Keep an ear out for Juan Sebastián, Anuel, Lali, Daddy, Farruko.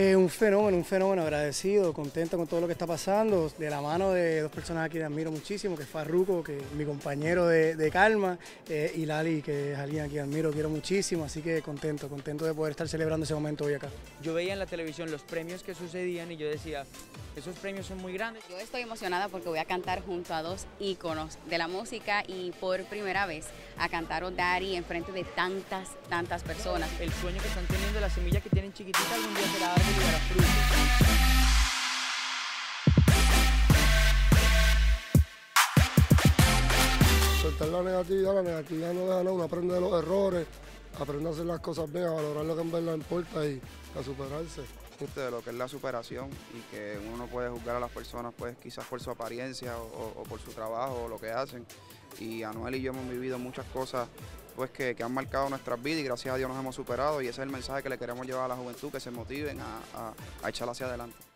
Un fenómeno, agradecido, contento con todo lo que está pasando, de la mano de dos personas aquí que admiro muchísimo, que es Farruko, que es mi compañero de Calma, y Lali, que es alguien a quien admiro, quiero muchísimo, así que contento de poder estar celebrando ese momento hoy acá. Yo veía en la televisión los premios que sucedían y yo decía, esos premios son muy grandes. Yo estoy emocionada porque voy a cantar junto a dos íconos de la música y por primera vez a cantar a Daddy en frente de tantas personas. El sueño que están teniendo, la semilla que tienen chiquitita, algún día será soltar la negatividad no deja nada, uno aprende de los errores, aprende a hacer las cosas bien, a valorar lo que en verdad importa y a superarse. De lo que es la superación y que uno no puede juzgar a las personas pues quizás por su apariencia o por su trabajo o lo que hacen, y Anuel y yo hemos vivido muchas cosas pues que han marcado nuestras vidas y gracias a Dios nos hemos superado, y ese es el mensaje que le queremos llevar a la juventud, que se motiven a echar hacia adelante.